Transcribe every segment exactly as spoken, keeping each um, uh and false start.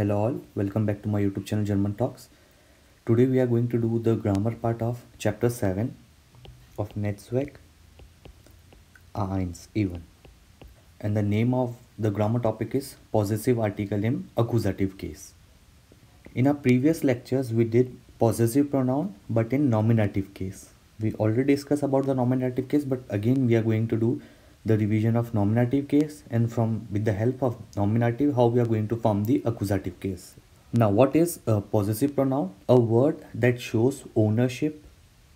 Hello all, welcome back to my YouTube channel German Talks. Today we are going to do the grammar part of chapter seven of Netzwerk A one. And the name of the grammar topic is possessive article in accusative case. In our previous lectures we did possessive pronoun but in nominative case. We already discussed about the nominative case, but again we are going to do the revision of nominative case, and from with the help of nominative how we are going to form the accusative case. Now what is a possessive pronoun? A word that shows ownership,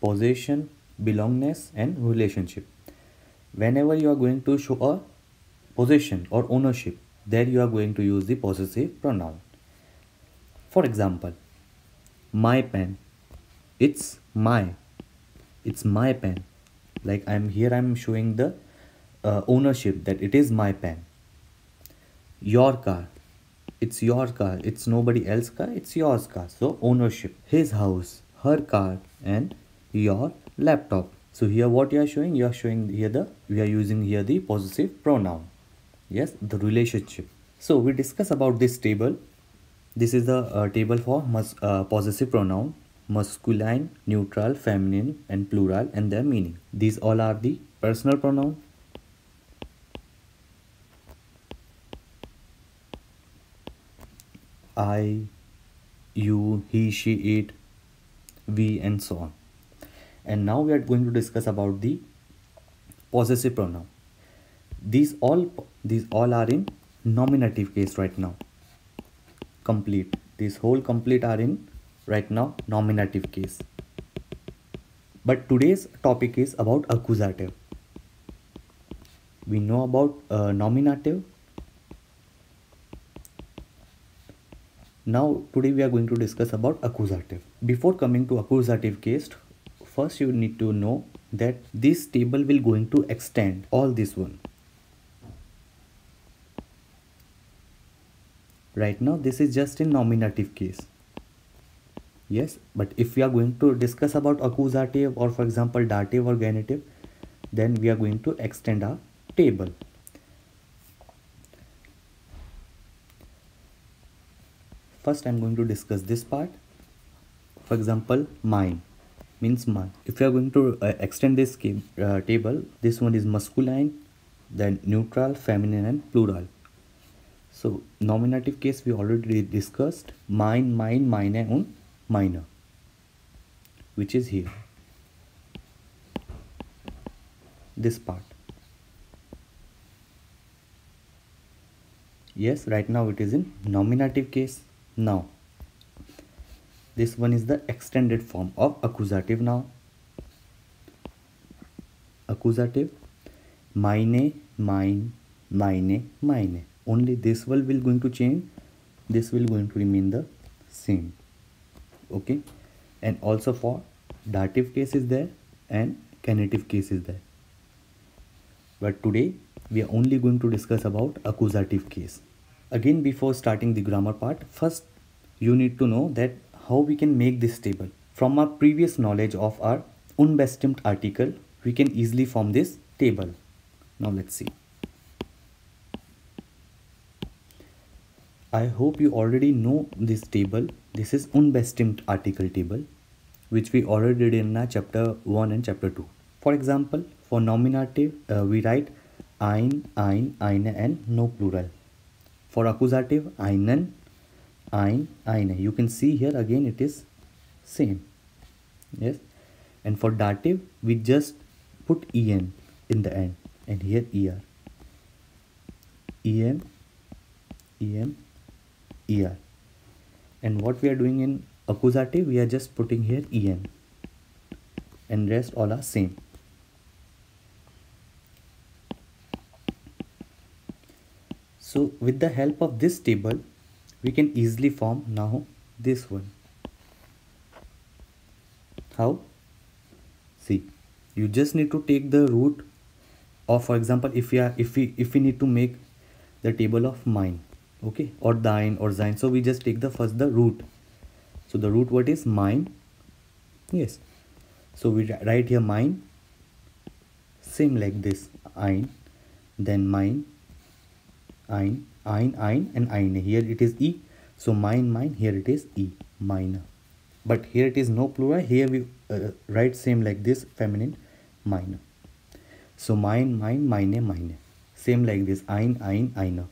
possession, belongingness and relationship. Whenever you are going to show a possession or ownership, there you are going to use the possessive pronoun. For example, my pen, it's my, it's my pen. Like I'm here I'm showing the Uh, ownership that it is my pen. Your car, it's your car, it's nobody else's car, it's yours car, so ownership. His house, her car and your laptop. So here what you are showing, you are showing here the, we are using here the possessive pronoun. Yes, the relationship. So we discuss about this table. This is the uh, table for mas uh, possessive pronoun, masculine, neutral, feminine and plural and their meaning. These all are the personal pronoun, I, you, he, she, it, we and so on. And now we are going to discuss about the possessive pronoun. These all these all are in nominative case right now. Complete. These whole complete are in right now nominative case. But today's topic is about accusative. We know about uh, nominative. Now today we are going to discuss about accusative. Before coming to accusative case, first you need to know that this table will going to extend all this one. Right now this is just in nominative case. Yes, but if we are going to discuss about accusative or for example dative or genitive, then we are going to extend our table. First, I'm going to discuss this part. For example, mine means mine. If you are going to uh, extend this uh, table, this one is masculine, then neutral, feminine and plural. So nominative case we already discussed, mine, mine, mine and minor, which is here, this part. Yes, right now it is in nominative case. Now this one is the extended form of accusative. Now accusative, meine, mine, meine, meine. Only this one will going to change, this will going to remain the same. Okay, and also for dative case is there and genitive case is there, but today we are only going to discuss about accusative case. Again, before starting the grammar part, first you need to know that how we can make this table. From our previous knowledge of our unbestimmt article, we can easily form this table. Now let's see. I hope you already know this table. This is unbestimmt article table, which we already did in our chapter one and chapter two. For example, for nominative, uh, we write ein, ein, eine and no plural. For accusative, einen, ein, eine. You can see here again it is same. Yes. And for dative, we just put en in the end. And here er. Em, em, er. And what we are doing in accusative, we are just putting here en. And rest all are same. So with the help of this table, we can easily form now this one. How? See, you just need to take the root, or for example, if we are, if we if we need to make the table of mine, okay, or thine or thine, so we just take the first the root. So the root word is mine. Yes. So we write here mine. Same like this, ein, then mine. Ein, ein, ein and eine. Here it is e, So mine, mine, here it is E, mine. But here it is no plural, here we uh, write same like this, feminine, mine. So mine, mine, mine, mine. Same like this, ein, ein, eine.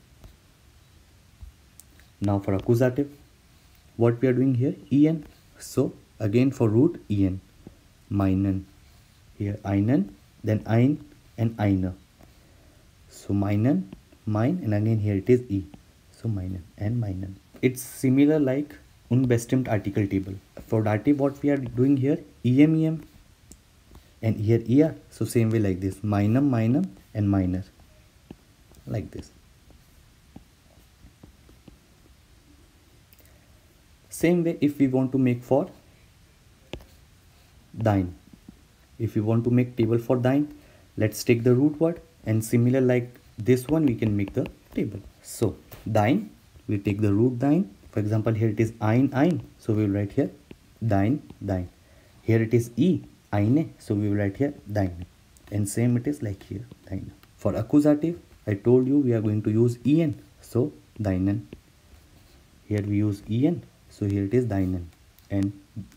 Now for accusative, what we are doing here, en. So again for root, en, meinen. Here einen, then ein and eine. So meinen, mine, and again here it is E. So meinen and meinen. It's similar like unbestimmt article table. For dative, what we are doing here, em, em, and here er. So same way like this, meinum, meinum, and meiner, like this. Same way, if we want to make for thine, if you want to make table for thine, let's take the root word, and similar like this one, we can make the table. So thine, we take the root thine. For example, here it is ein, ein. So we will write here thine, thine. Here it is e, eine. So we will write here thine. And same it is like here, thine. For accusative, I told you we are going to use en. So deinen. Here we use en. So here it is deinen. And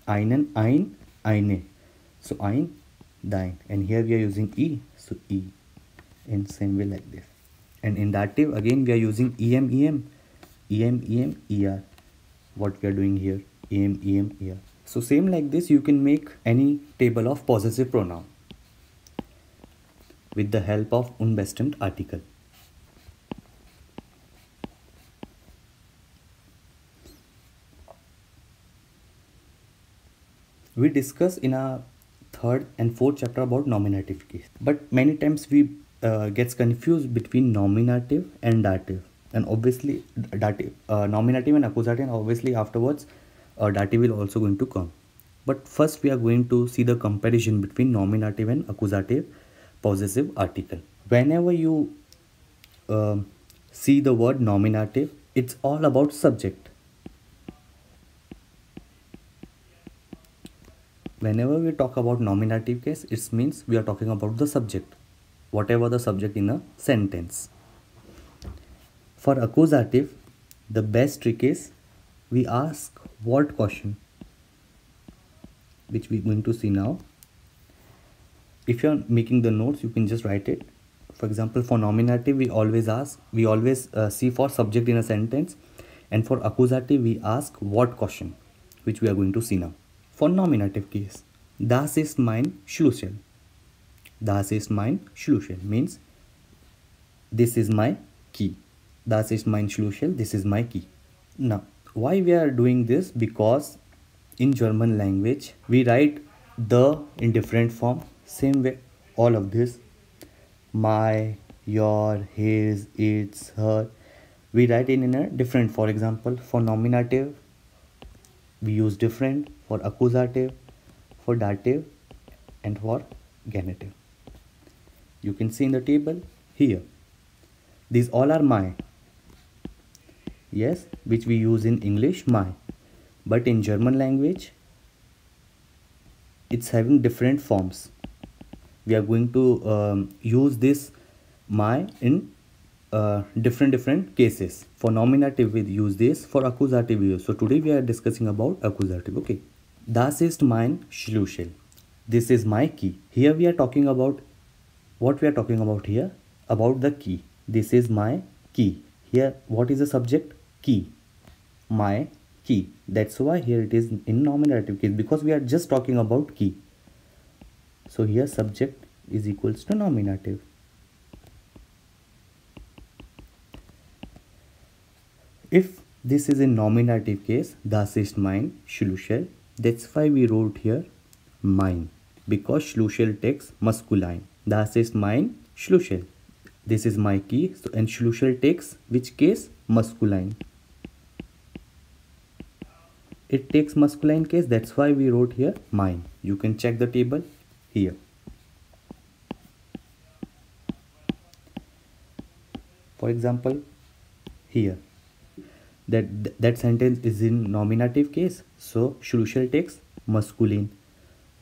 einen, ein, eine. So ein, dein. And here we are using e. So e. And same way like this. And in dative, again we are using em, em. Em, em, er. What we are doing here. Em, em, er. So same like this, you can make any table of possessive pronoun with the help of unbestimmt article. We discuss in our third and fourth chapter about nominative case. But many times we uh, gets confused between nominative and dative. And obviously dative, uh, nominative and accusative, and obviously afterwards uh, dative will also going to come. But first we are going to see the comparison between nominative and accusative possessive article. Whenever you uh, see the word nominative, it's all about subject. Whenever we talk about nominative case, it means we are talking about the subject, whatever the subject in a sentence. For accusative, the best trick is we ask what question, which we're going to see now. If you are making the notes, you can just write it. For example, for nominative, we always ask, we always uh, see for subject in a sentence. And for accusative, we ask what question, which we are going to see now. For nominative case, das ist mein Schlüssel. Das ist mein Schlüssel means this is my key. Das ist mein Schlüssel, this is my key. Now, why we are doing this? Because in German language, we write the in different form. Same way, all of this, my, your, his, its, her, we write it in a different. For example, for nominative, we use different. For accusative, for dative, and for genitive. You can see in the table here. These all are my. Yes, which we use in English, my. But in German language, it's having different forms. We are going to um, use this my in uh, different different cases. For nominative, we use this. For accusative, we use. So today we are discussing about accusative. Okay. Das ist mein Schlüssel. This is my key. Here we are talking about what we are talking about here about the key. This is my key. Here, what is the subject? Key. My key. That's why here it is in nominative case, because we are just talking about key. So here subject is equals to nominative. If this is in nominative case, das ist mein Schlüssel. That's why we wrote here mine, because Schlüssel takes masculine. Das ist mein Schlüssel. This is my key. So and Schlüssel takes which case? Masculine. It takes masculine case. That's why we wrote here mine. You can check the table. Here for example, here that that sentence is in nominative case, so Schlüssel takes masculine,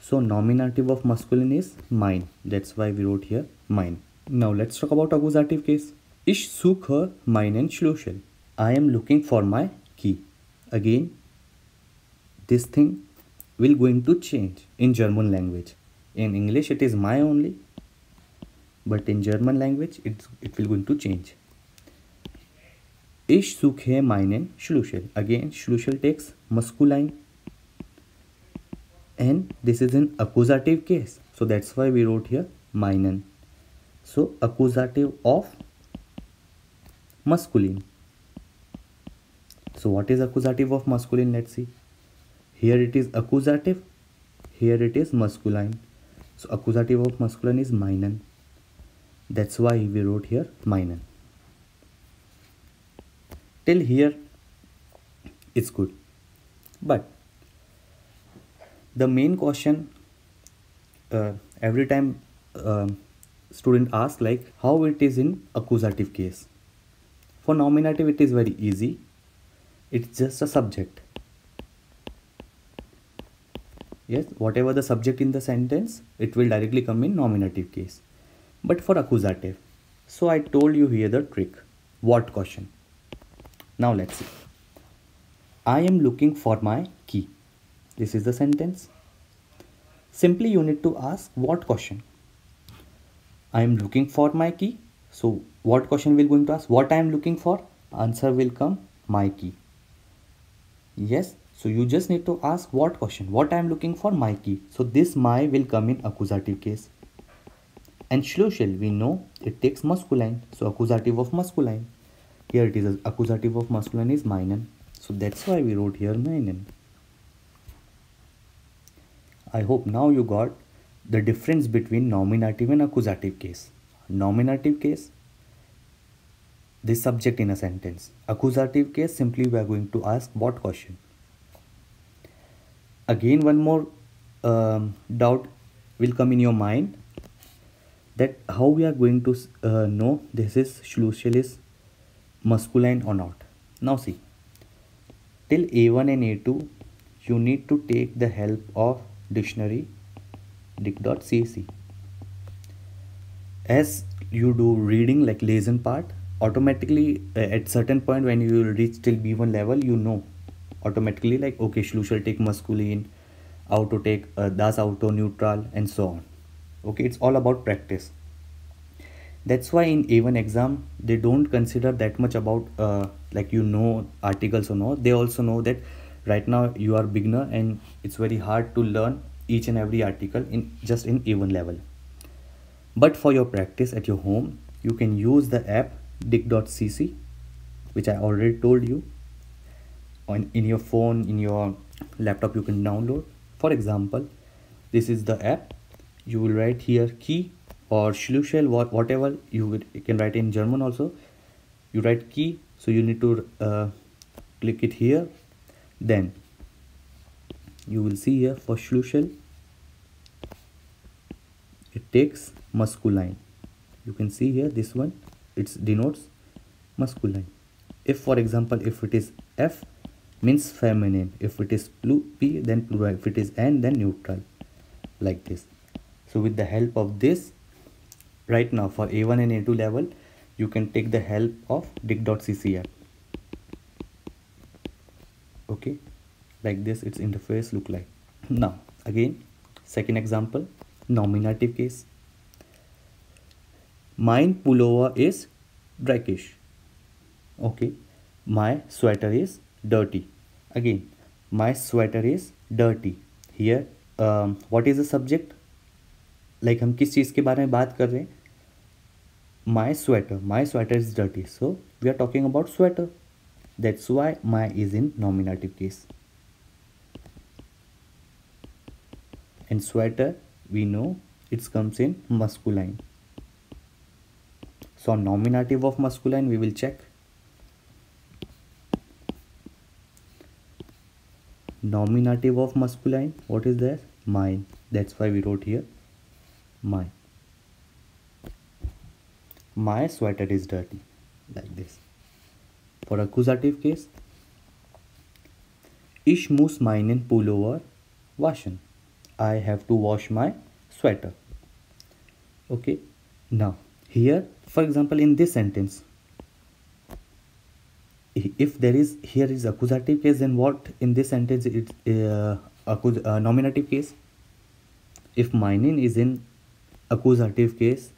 so nominative of masculine is mine. That's why we wrote here mine. Now let's talk about accusative case. Ich suche meinen Schlüssel. I am looking for my key. again this thing will going to change in German language. In English it is my only, but in German language it, it will going to change. Ich suche meinen Schlüssel. Again Schlüssel takes masculine, and this is an accusative case, so that's why we wrote here meinen. So accusative of masculine. So what is accusative of masculine? Let's see. Here it is accusative, here it is masculine. So accusative of masculine is meinen. That's why we wrote here meinen. Till here it's good. But the main question uh, every time uh, student asks, like how it is in accusative case. For nominative it is very easy. It's just a subject. Yes, whatever the subject in the sentence, it will directly come in nominative case. But for accusative, so I told you here the trick. What question? Now let's see. I am looking for my key. This is the sentence. Simply you need to ask what question. I am looking for my key. So what question we are going to ask? What I am looking for? Answer will come my key. Yes. So you just need to ask what question, what I am looking for, my key. So this my will come in accusative case. And Schlüssel, we know it takes masculine. So accusative of masculine. Here it is accusative of masculine is meinen. So that's why we wrote here meinen. I hope now you got the difference between nominative and accusative case. Nominative case, the subject in a sentence. Accusative case, simply we are going to ask what question. Again one more um, doubt will come in your mind, that how we are going to uh, know this is Schlüssel is masculine or not. Now see, till A one and A two you need to take the help of dictionary dict dot c c. As you do reading like lesson part, automatically uh, at certain point when you will reach till B one level, you know automatically like okay, Schlüssel take masculine, auto take uh, das auto neutral, and so on. Okay, it's all about practice. That's why in A one exam they don't consider that much about uh, like you know articles or no. They also know that right now you are beginner and it's very hard to learn each and every article in just in A one level. But for your practice at your home, you can use the app dict dot c c, which I already told you. On in your phone, in your laptop, you can download. For example, this is the app. You will write here key or Schlüssel, what whatever you, will, you can write in German also. You write key, so you need to uh, click it here. Then you will see here for Schlüssel it takes masculine. You can see here this one, it denotes masculine. If for example, if it is F, means feminine. If it is P, then plural. If it is N, then neutral, like this. So with the help of this, right now for A one and A two level, you can take the help of dict dot c c app. Okay, like this its interface look like. Now again, second example, nominative case. Mein pullover is brackish. Okay, my sweater is dirty. Again, my sweater is dirty. Here, um, what is the subject? Like, हम किस चीज़ के बारे में बात कर रहे हैं? My sweater. My sweater is dirty. So, we are talking about sweater. That's why my is in nominative case. And sweater, we know, it comes in masculine. So, nominative of masculine, we will check. Nominative of masculine, what is there? Mine. That's why we wrote here mine. My sweater is dirty, like this. For accusative case, ich muss meinen Pullover waschen. I have to wash my sweater. Okay, now here for example in this sentence, if there is here is accusative case, then what in this sentence it's uh, uh, nominative case. If mine is in accusative case,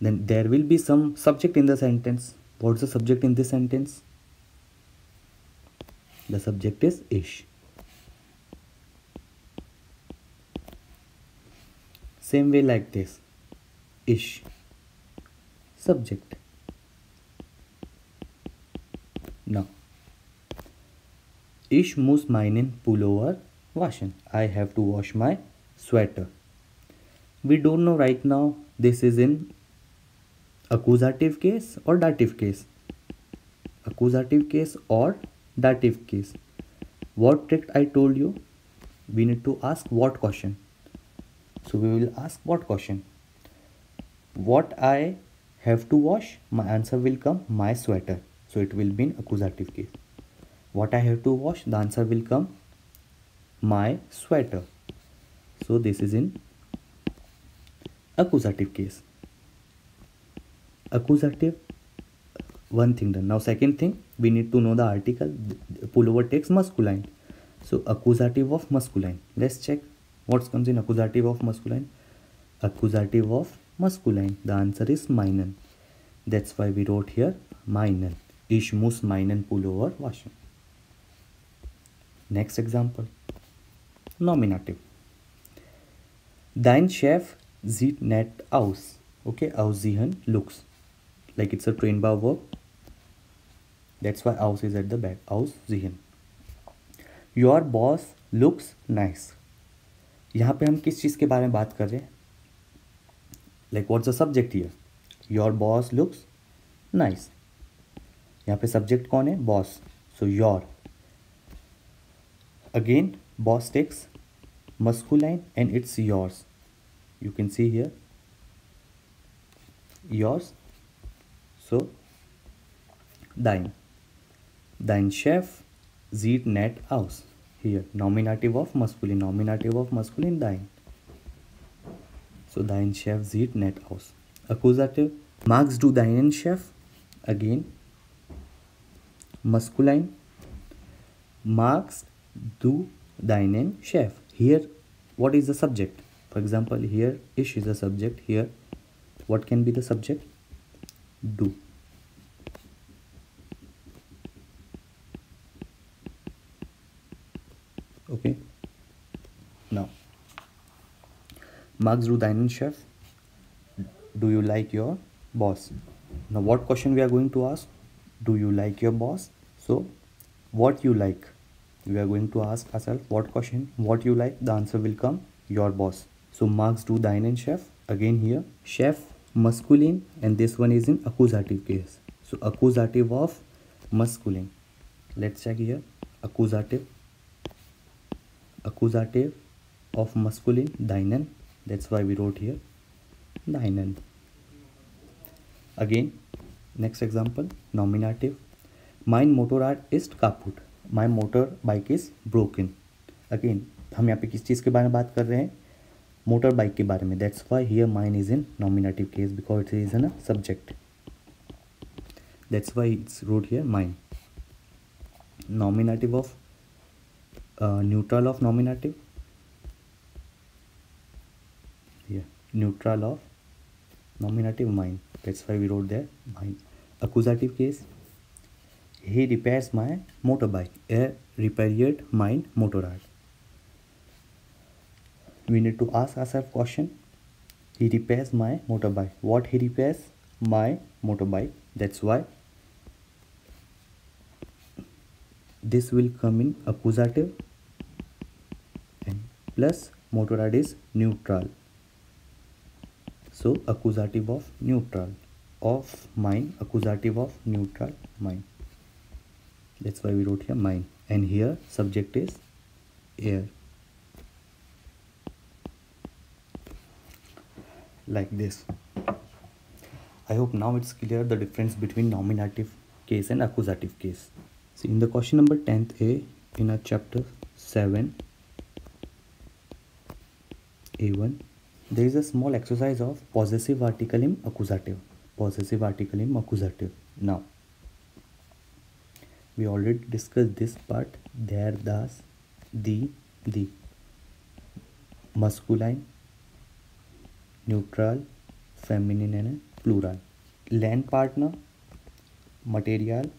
then there will be some subject in the sentence. What's the subject in this sentence? The subject is ish. Same way like this, ish, subject. Now, ich muss meinen Pullover waschen. I have to wash my sweater. We don't know right now this is in accusative case or dative case. Accusative case or dative case. What trick I told you? We need to ask what question. So we will ask what question. What I have to wash? My answer will come my sweater. So it will be in accusative case. What I have to wash, the answer will come my sweater. So this is in accusative case. Accusative, one thing done. Now second thing, we need to know the article. Pullover takes masculine. So accusative of masculine. Let's check what comes in accusative of masculine. Accusative of masculine. The answer is meinen. That's why we wrote here meinen. Ich muss meinen Pullover waschen. Next example. Nominative. Dein Chef sieht nett aus. Okay, aussehen looks. Like it's a trainbar verb. That's why aus is at the back. Aussehen. Your boss looks nice. यहाँ पे हम किस चीज़ के बारे में बात कर रहे हैं? Like what's the subject here? Your boss looks nice. यहाँ पे सब्जेक्ट कौन है? Boss. So your, again boss takes masculine and it's yours. You can see here yours. So दाइन, दाइन शेफ जीट नेट आउस. Here nominative of masculine, nominative of masculine दाइन. सो दाइन शेफ जीट नेट आउस. अक्यूजेटिव मार्क्स डू दाइन शेफ, again masculine. Marks do deinen Chef. Here what is the subject? For example, here ish is the subject. Here what can be the subject? Do. Okay, now Marks do deinen Chef, do you like your boss? Now what question we are going to ask? Do you like your boss? So what you like, we are going to ask ourselves what question, what you like. The answer will come your boss. So Marks do deinen Chef, again here chef masculine, and this one is in accusative case. So accusative of masculine. Let's check here accusative, accusative of masculine deinen. That's why we wrote here deinen. Again next example, nominative. Mein Motorrad ist kaputt. My motorbike is broken. Again हम यहाँ पे किस चीज़ के बारे में बात कर रहे हैं? मोटरबाइक के बारे में. That's why here mine is in nominative case because it is in a subject. That's why it's wrote here mine. Nominative of uh, neutral of nominative. Yeah, neutral of nominative mine. That's why we wrote there mine. Accusative case, he repairs my motorbike. Er repariert mein Motorrad. We need to ask ourselves question. He repairs my motorbike. What he repairs? My motorbike. That's why this will come in accusative, and plus Motorrad is neutral. So accusative of neutral of mine, accusative of neutral mine. That's why we wrote here mine, and here subject is air, like this. I hope now it's clear the difference between nominative case and accusative case. See, in the question number tenth A in our chapter seven A one, there is a small exercise of possessive article in accusative. Possessive article in accusative. Now we already discussed this part. There, das, the, the, masculine, neutral, feminine and plural. Land partner, material,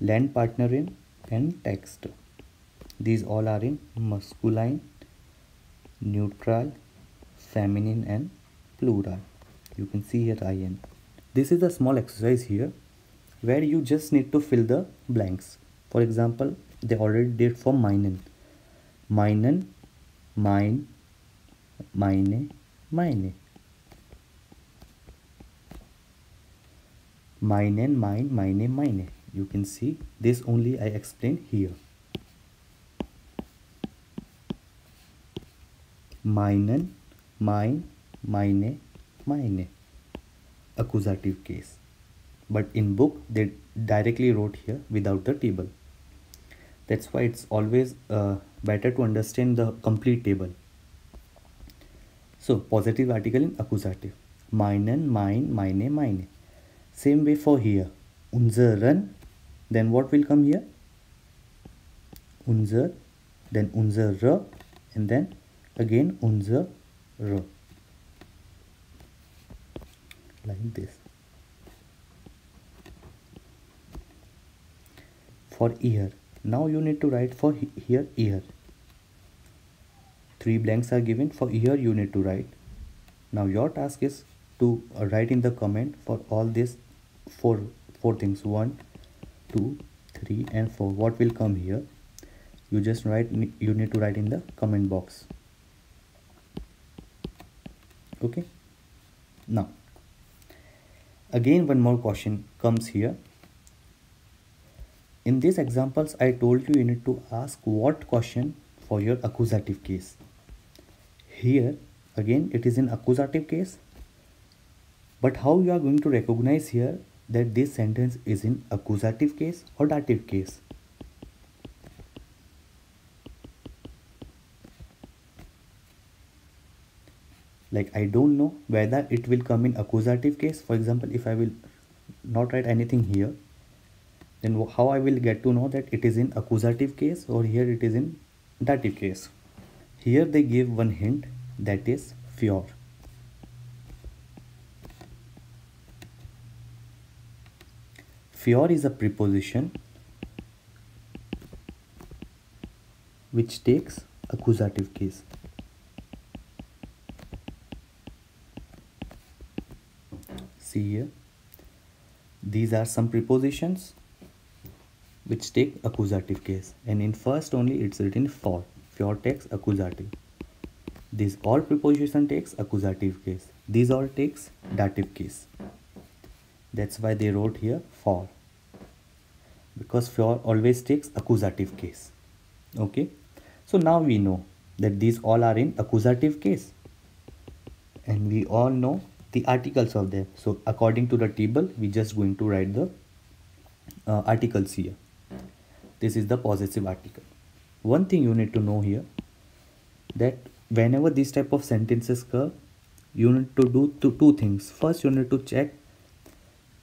land partnerin and text. These all are in masculine, neutral, feminine and plural. You can see here I N. This is a small exercise here where you just need to fill the blanks. For example, they already did for meinen. Meinen, mein, meine, meine. Meinen, mein, meine, meine. You can see this only I explained here. Meinen, mein, meine, meine. Accusative case. But in book they directly wrote here without the table. That's why it's always uh, better to understand the complete table. So positive article in accusative. Meinen, mein, meine, meine. Same way for here. Unseren. Then what will come here? Unser. Then unsere. And then again unsere. Like this. For ear. Now you need to write for here ear. Three blanks are given. For ear you need to write. Now your task is to write in the comment for all these four four things. One, two, three and four. What will come here? You just write, you need to write in the comment box. Okay. Now again one more question comes here. In these examples I told you you need to ask what question for your accusative case. Here again it is in accusative case, but how you are going to recognize here that this sentence is in accusative case or dative case? Like I don't know whether it will come in accusative case. For example, if I will not write anything here, then how I will get to know that it is in accusative case or here it is in dative case? Here they give one hint, that is für. Für is a preposition which takes accusative case. See here, these are some prepositions which take accusative case, and in first only it's written for. For takes accusative. These all preposition takes accusative case, these all takes dative case. That's why they wrote here for, because for always takes accusative case. Okay, so now we know that these all are in accusative case, and we all know the articles of them. So according to the table we just going to write the uh, articles here. This is the possessive article. One thing you need to know here, that whenever these type of sentences occur, you need to do two, two things. First you need to check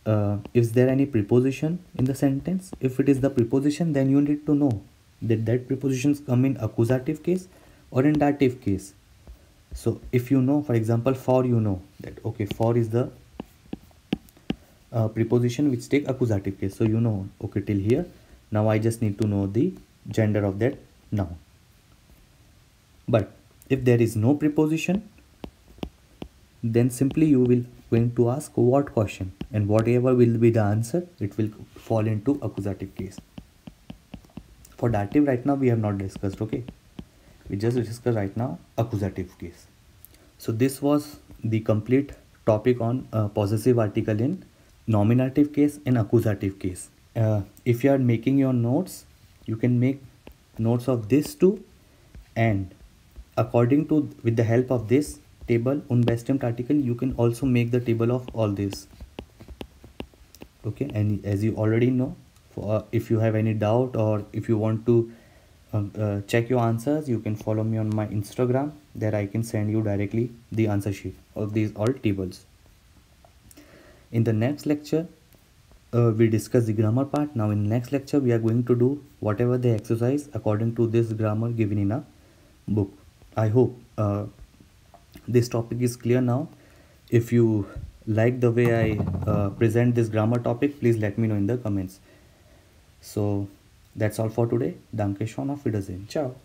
uh, is there any preposition in the sentence. If it is the preposition, then you need to know that that prepositions come in accusative case or in dative case. So if you know, for example, for, you know that okay, for is the uh, preposition which take accusative case. So you know, okay, till here. Now I just need to know the gender of that noun. But if there is no preposition, then simply you will going to ask what question, and whatever will be the answer, it will fall into accusative case. For dative right now we have not discussed. Okay, we just discuss right now accusative case. So this was the complete topic on uh, possessive article in nominative case and accusative case. Uh, if you are making your notes, you can make notes of this too, and according to, with the help of this table unbestimmt article, you can also make the table of all this. Okay, and as you already know, for, uh, if you have any doubt or if you want to Uh, check your answers, you can follow me on my Instagram. There I can send you directly the answer sheet of these all tables. In the next lecture, uh, we discussed the grammar part. Now in next lecture we are going to do whatever the exercise according to this grammar given in a book. I hope uh, this topic is clear now. If you like the way I uh, present this grammar topic, please let me know in the comments. So that's all for today. Danke schön, auf Wiedersehen. Ciao.